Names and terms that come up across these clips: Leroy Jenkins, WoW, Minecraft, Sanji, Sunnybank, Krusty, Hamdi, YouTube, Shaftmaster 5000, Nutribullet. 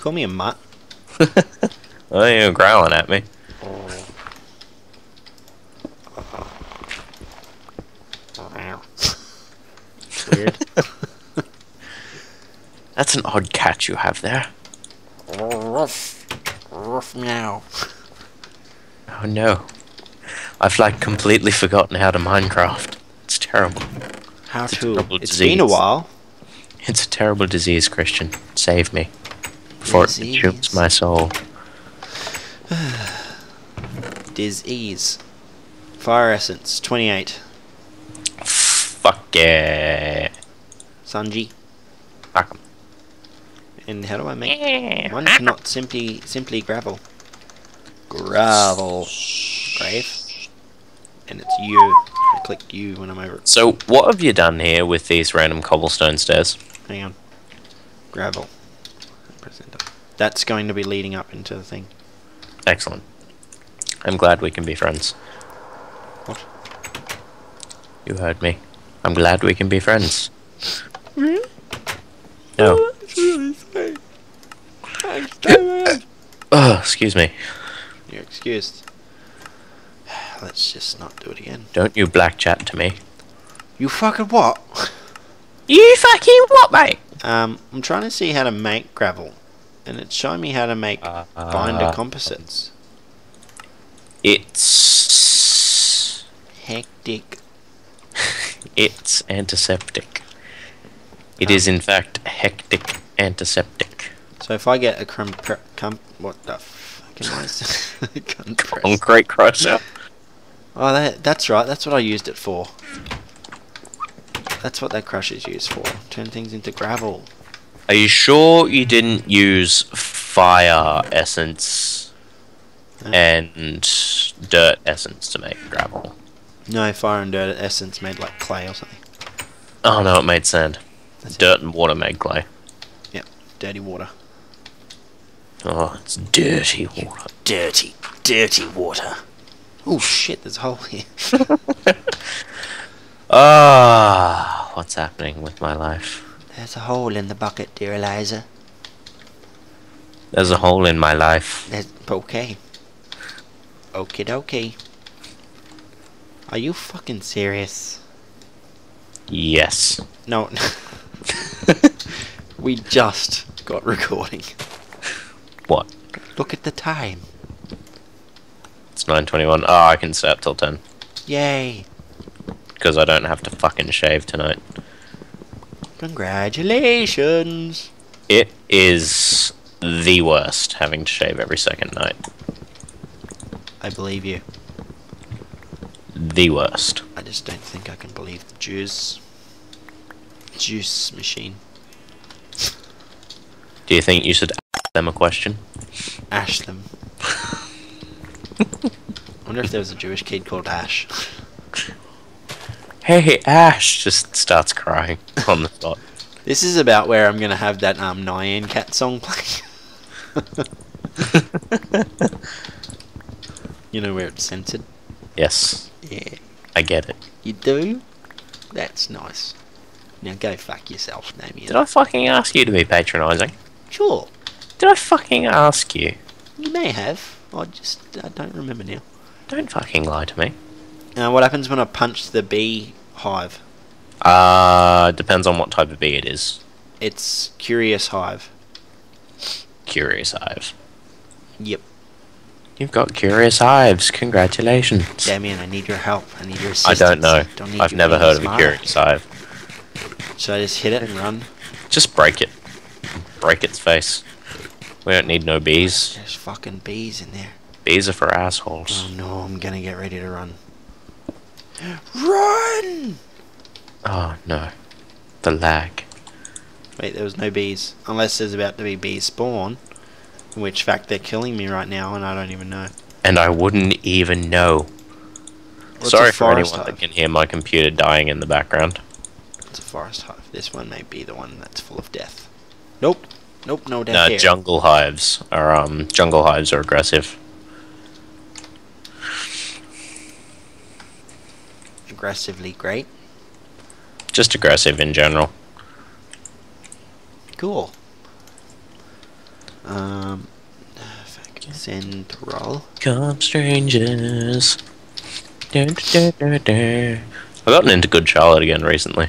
Call me a mutt. Well, you're growling at me. Weird. That's an odd cat you have there. Ruff. Ruff meow. Oh no. I've like completely forgotten how to Minecraft. It's terrible. How to? It's been a while. It's a terrible disease, Christian. Save me. Before disease. It consumes my soul. Disease. Fire essence, 28. Fuck yeah. Sanji. Fuck 'em. And how do I make... Yeah. One cannot simply gravel. Gravel. Grave. And it's you. I click you when I'm over it. So, what have you done here with these random cobblestone stairs? Hang on. Gravel. Press enter. That's going to be leading up into the thing. Excellent. I'm glad we can be friends. What? You heard me. I'm glad we can be friends. Really? No. Oh, that's really sweet. Thanks, David. Oh, excuse me. You're excused. Let's just not do it again. Don't you black chat to me. You fucking what? You fucking what, mate? I'm trying to see how to make gravel. And it's showing me how to make binder composites. It's... hectic. It's antiseptic. It is, in fact, hectic antiseptic. So if I get a what the fucking noise? Concrete crusher. Oh, that's right. That's what I used it for. That's what that crusher's used for. Turn things into gravel. Are you sure you didn't use fire essence and dirt essence to make gravel? No, fire and dirt essence made like clay or something. Oh no, it made sand. That's dirt it. And water made clay. Yep, dirty water. Oh, it's dirty water. Dirty, dirty water. Oh shit, there's a hole here. Ah, what's happening with my life? There's a hole in the bucket, dear Eliza. There's a hole in my life. Okay. Okie dokie. Are you fucking serious? Yes. No. We just got recording. What? Look at the time. It's 9:21. Oh, I can stay up till 10. Yay. Because I don't have to fucking shave tonight. Congratulations. It is the worst having to shave every second night. I believe you. The worst. I just don't think I can believe the juice machine. Do you think you should ask them a question? Ash them. I wonder if there was a Jewish kid called Ash. Hey, Ash just starts crying on the spot. This is about where I'm going to have that Nyan Cat song playing. You know where it's censored? Yes. Yeah. I get it. You do? That's nice. Now go fuck yourself, Damien. Did I fucking ask you to be patronising? Sure. Did I fucking ask you? You may have. I don't remember now. Don't fucking lie to me. What happens when I punch the bee hive? Depends on what type of bee it is. It's Curious Hive. Curious Hive. Yep. You've got Curious Hives. Congratulations. Damien, I need your help. I need your assistance. I don't know. I've never heard of a Curious Hive. Should I just hit it and run? Just break it. Break its face. We don't need no bees. There's fucking bees in there. Bees are for assholes. Oh no, I'm gonna get ready to run. Run! Oh no. The lag. Wait, there was no bees. Unless there's about to be bees spawn. In which fact they're killing me right now and I don't even know. And I wouldn't even know. What's Sorry for anyone hive? That can hear my computer dying in the background. It's a forest hive. This one may be the one that's full of death. Nope. Nope, no death here. Jungle hives are aggressive. Aggressively great. Just aggressive in general. Cool. Central. Come strangers. Da, da, da, da. I've gotten into Good Charlotte again recently.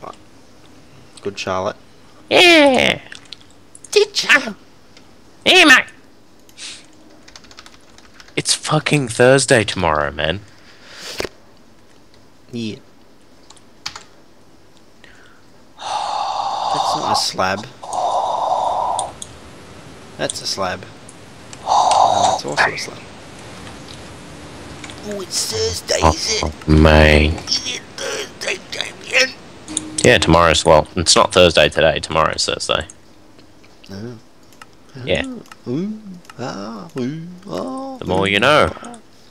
What? Good Charlotte? Yeah! Good Charlotte! Hey, mate! It's fucking Thursday tomorrow, man. Yeah. That's not a slab. That's a slab. That's also a slab. Oh, it's Thursday, is it? May. Is it Thursday, Damien? Yeah, tomorrow's, well, it's not Thursday today, tomorrow's Thursday. Oh. Yeah. Ooh, ah, ooh, ah, the more you know,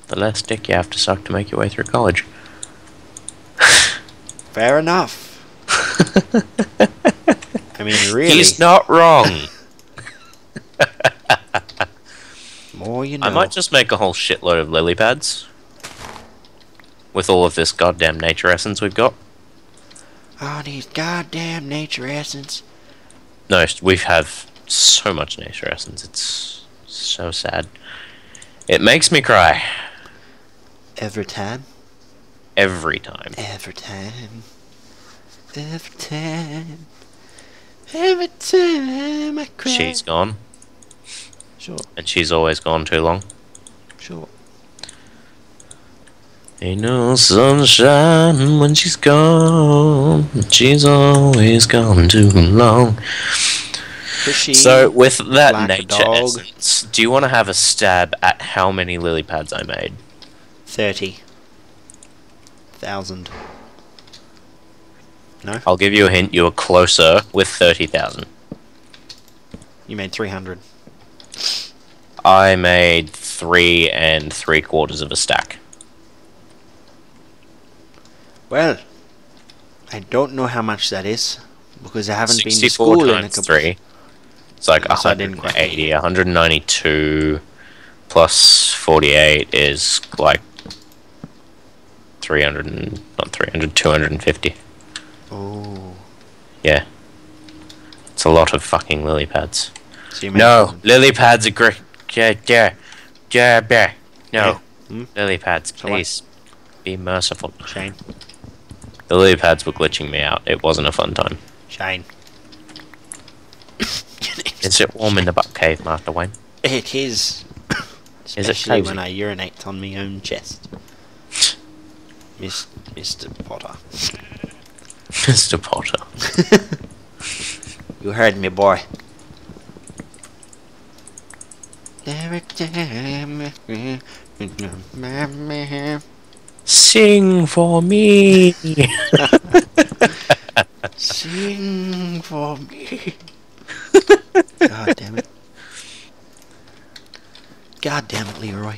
the less dick you have to suck to make your way through college. Fair enough. I mean, really. He's not wrong. More you know. I might just make a whole shitload of lily pads. With all of this goddamn nature essence we've got. Oh, these goddamn nature essence. No, we have so much nature essence. It's so sad. It makes me cry. Every time? Every time. Every time. Every time. Every time I cry. She's gone. Sure. And she's always gone too long. Sure. Ain't no sunshine when she's gone. She's always gone too long. So with that nature essence, do you want to have a stab at how many lily pads I made? 30,000. No? I'll give you a hint, you were closer with 30,000. You made 300. I made 3 3/4 of a stack. Well, I don't know how much that is, because I haven't been to school in a couple. 3. It's like 180, 192 plus 48 is like 300, not 300, 250. Oh. Yeah. It's a lot of fucking lily pads. So no, lily pads are great. No, lily pads, please. Be merciful. Shane. The lily pads were glitching me out. It wasn't a fun time. Shane. Is it warm in the butt cave, Master Wayne? It is. Especially when I urinate on my own chest. Mr. Potter. Mr. Potter. You heard me, boy. Sing for me. Sing for me. God damn it. God damn it, Leroy.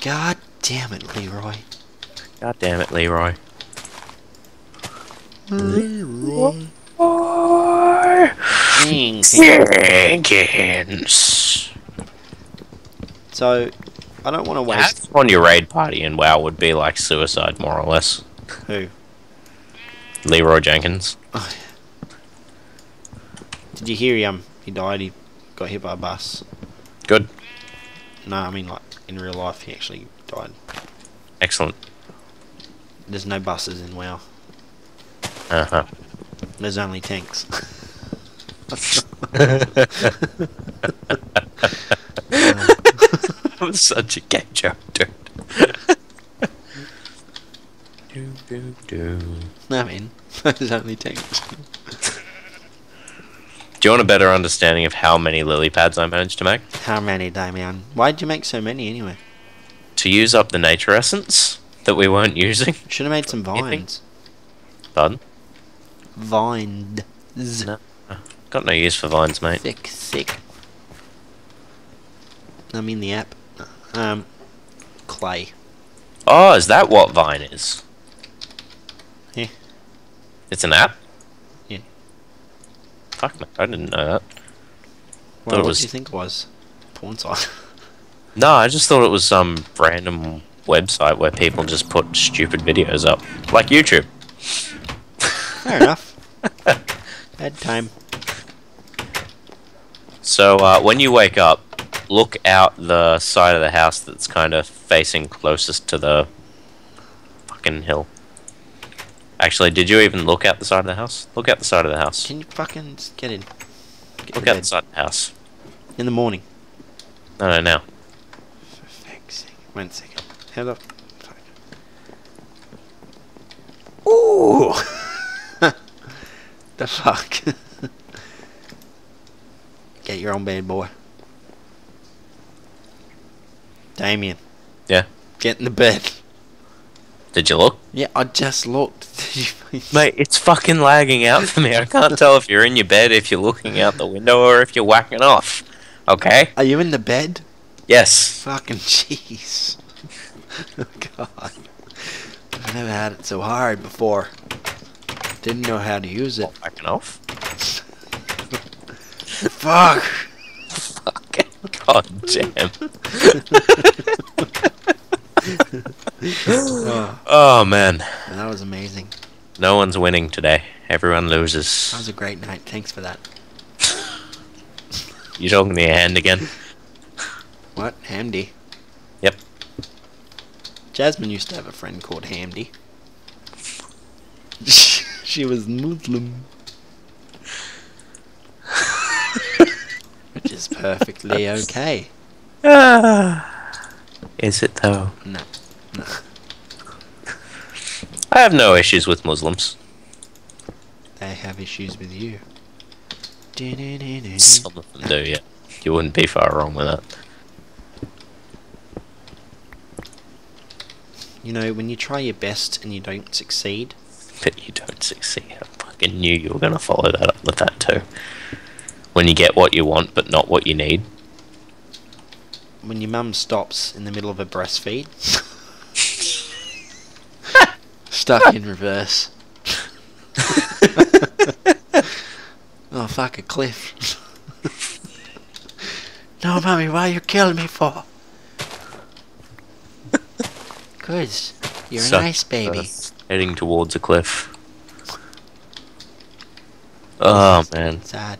God damn it, Leroy. God damn it, Leroy. Leroy. Jenkins. So, I don't want to waste. On your raid party in WoW would be like suicide, more or less. Who? Leroy Jenkins. Oh, yeah. Did you hear him? He died. He got hit by a bus. Good. No, I mean like in real life, he actually died. Excellent. There's no buses in WoW. Uh huh. There's only tanks. That was such a gay joke, dude. Do, do, do. I mean, there's only tanks. Do you want a better understanding of how many lily pads I managed to make? How many, Damien? Why'd you make so many anyway? To use up the nature essence that we weren't using. Should have made some vines. Pardon? Vines. No. Got no use for vines, mate. Sick, sick. I mean the app. Clay. Oh, is that what Vine is? Yeah. It's an app? Yeah. Fuck, mate, I didn't know that. Well, what did you think it was? Porn site. No, I just thought it was some random website where people just put stupid videos up. Like YouTube. Fair enough. bedtime. So when you wake up, look out the side of the house that's kind of facing closest to the fucking hill. Actually, did you even look out the side of the house? Look out the side of the house. Can you fucking get in? Look out the side of the house. In the morning. No, now. For fuck's sake. 1 second. How the fuck? Ooh! The fuck? Get your own bed, boy. Damien. Yeah? Get in the bed. Did you look? Yeah, I just looked. Mate, it's fucking lagging out for me. I can't tell if you're in your bed, if you're looking out the window, or if you're whacking off. Okay? Are you in the bed? Yes. Fucking jeez. Oh, God. I've never had it so hard before. Didn't know how to use it. Whacking off? Fuck! Fucking god damn. Oh man. That was amazing. No one's winning today. Everyone loses. That was a great night. Thanks for that. You talking to your hand again? What? Hamdi? Yep. Jasmine used to have a friend called Hamdi. She was Muslim. Which is perfectly okay. Is it though? No. No. I have no issues with Muslims. They have issues with you. Some of them do, yeah. You wouldn't be far wrong with that. You know, when you try your best and you don't succeed... But you don't succeed. I fucking knew you were going to follow that up with that too. When you get what you want, but not what you need. When your mum stops in the middle of a breastfeed. Stuck in reverse. Oh, fuck, a cliff. No, mummy, why are you killing me for? Because you're a nice baby. Heading towards a cliff. Oh, man. Sad.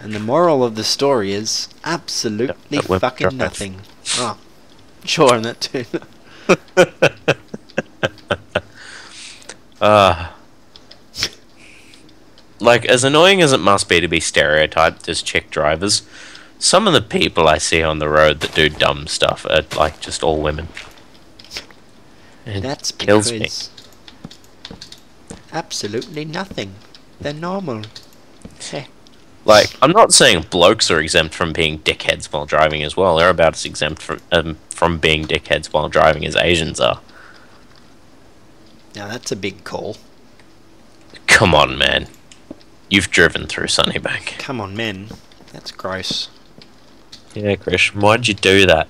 And the moral of the story is absolutely fucking nothing. Oh, sure, I'm that too. Like, as annoying as it must be to be stereotyped as chick drivers, some of the people I see on the road that do dumb stuff are, like, just all women. It That's kills me. Absolutely nothing. They're normal. Heh. Like, I'm not saying blokes are exempt from being dickheads while driving as well. They're about as exempt from being dickheads while driving as Asians are. Now that's a big call. Come on, man. You've driven through Sunnybank. Come on, man. That's gross. Yeah, Krish. Why'd you do that?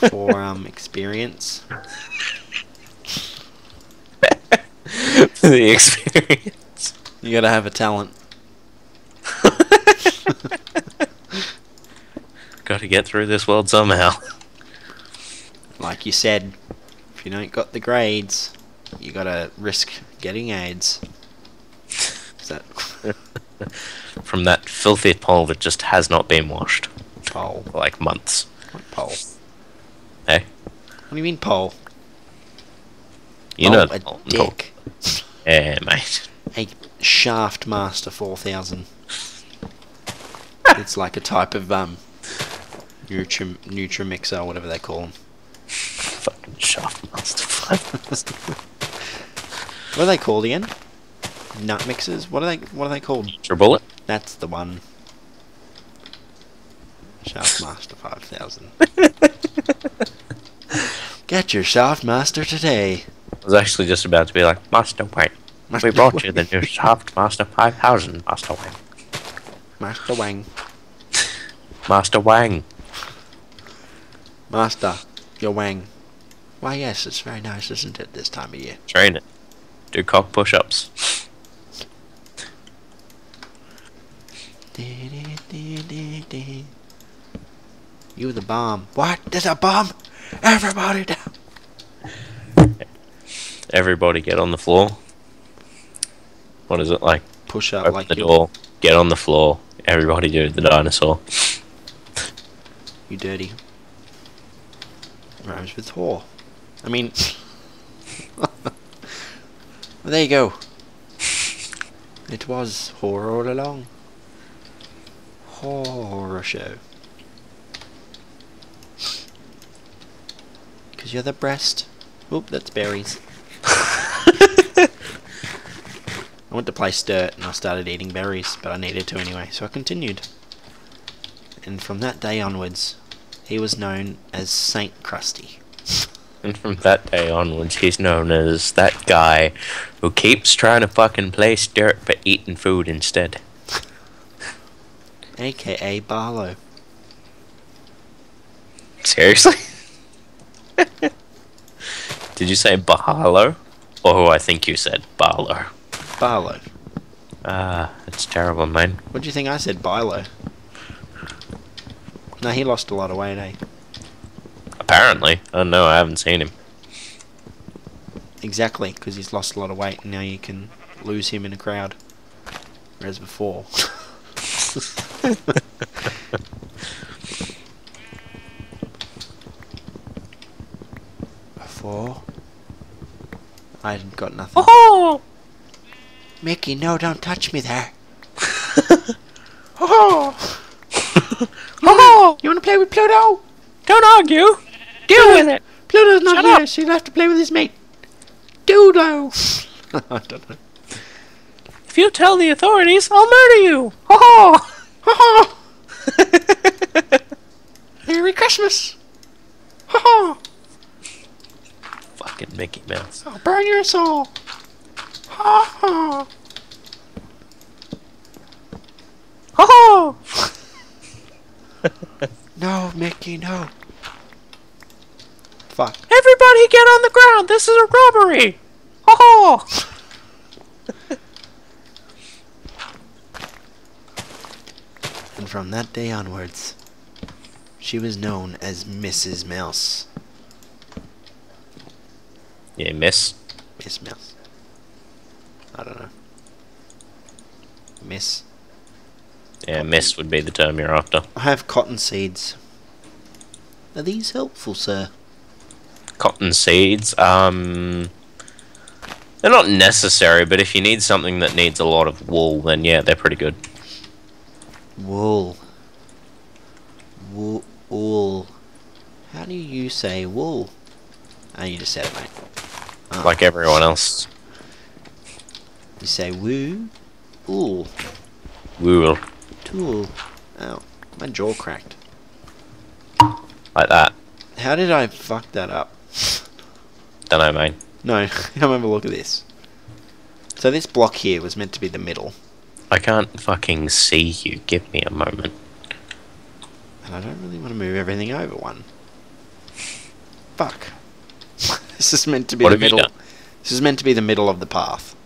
For, experience. For the experience. You gotta have a talent. Gotta get through this world somehow. Like you said, if you don't got the grades, you gotta risk getting AIDS. Is that from that filthy pole that just has not been washed? Pole. For like months. What pole? Hey? What do you mean pole? You know a pole. Dick. Yeah, mate. A Shaftmaster 4000. It's like a type of Nutrimixer, whatever they call them. Fucking Shaftmaster 5000. What are they called again? Nut mixers. What are they called? Nutribullet. That's the one. Shaftmaster 5000. Get your Shaftmaster today. I was actually just about to be like, Master White. We brought you the new Shaftmaster 5000, Master Wang. Master Wang. Master Wang. Master, your Wang. Why yes, it's very nice, isn't it, this time of year? Train it. Do cock push-ups. You the bomb. What? There's a bomb? Everybody down! everybody get on the floor. What is it like? Push up like the door. Get on the floor. Everybody do the dinosaur. You dirty. Rhymes with whore. I mean... well, there you go. It was horror all along. Horror show. Because you're the breast. Oop, that's berries. I went to play Sturt and I started eating berries, but I needed to anyway, so I continued. And from that day onwards, he was known as Saint Krusty. And from that day onwards, he's known as that guy who keeps trying to fucking play Sturt but eating food instead. AKA Barlow. Seriously? Did you say Barlow? Or who I think you said, Barlow. Barlow. Ah, that's terrible, man. What do you think I said, Bilo? No, he lost a lot of weight, eh? Apparently. Oh no, I haven't seen him. Exactly, because he's lost a lot of weight, and now you can lose him in a crowd. Whereas before. Before, I hadn't got nothing. Oh! Mickey, no, don't touch me there. Oh! Oh! You wanna play with Pluto? Don't argue! Deal with it! Pluto's not here, so you'll have to play with his mate. Doodle! I don't know. If you tell the authorities, I'll murder you! Oh! Oh! Merry Christmas! Oh! Fucking Mickey Mouse. I'll burn your soul! Ha ha! No, Mickey, no. Fuck. Everybody get on the ground! This is a robbery! Ha ha! And from that day onwards, she was known as Mrs. Mouse. Yeah, Miss? Miss Mouse. I don't know. Miss? Yeah, cotton. Miss would be the term you're after. I have cotton seeds. Are these helpful, sir? Cotton seeds? They're not necessary, but if you need something that needs a lot of wool, then yeah, they're pretty good. Wool. Wool. How do you say wool? Oh, you just said it, mate. Oh. Like everyone else. You say woo, ool, wool, tool. Ow, my jaw cracked. Like that. How did I fuck that up? Don't know, mate. No, I don't remember. Look at this. So this block here was meant to be the middle. I can't fucking see you. Give me a moment. And I don't really want to move everything over one. Fuck. This is meant to be the middle. This is meant to be the middle of the path.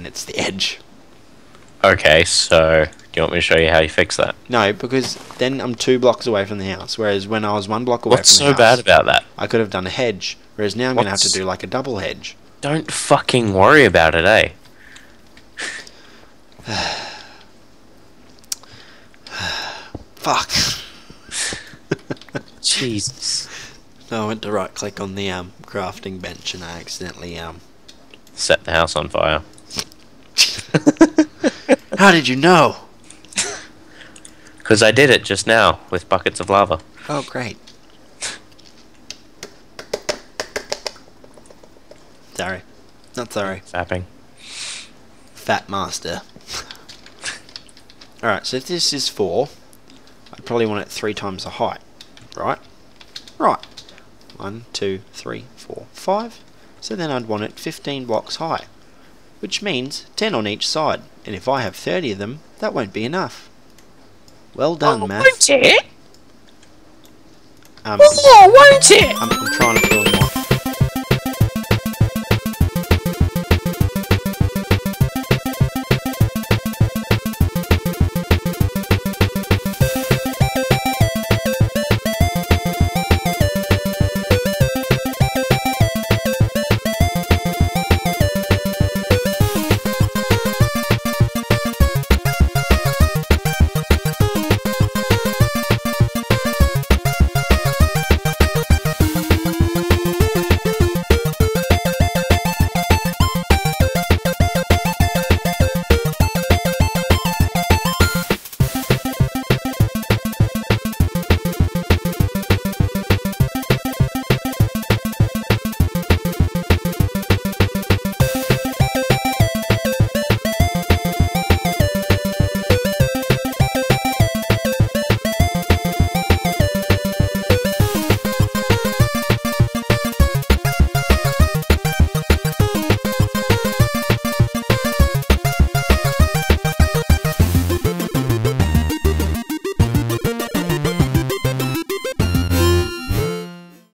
And it's the edge. Okay, so do you want me to show you how you fix that? No, because then I'm 2 blocks away from the house, whereas when I was 1 block away from the house... What's so bad about that? I could have done a hedge, whereas now I'm going to have to do like a double hedge. Don't fucking worry about it, eh? Fuck. Jesus. No, I went to right click on the crafting bench and I accidentally... set the house on fire. How did you know? Because I did it just now with buckets of lava. Oh, great. Sorry. Not sorry. Fapping. Fat master. Alright, so if this is 4, I'd probably want it 3 times the height. Right? Right. 1, 2, 3, 4, 5. So then I'd want it 15 blocks high, which means 10 on each side, and if I have 30 of them, that won't be enough. Well done, math. Won't it? Won't it? I'm trying to build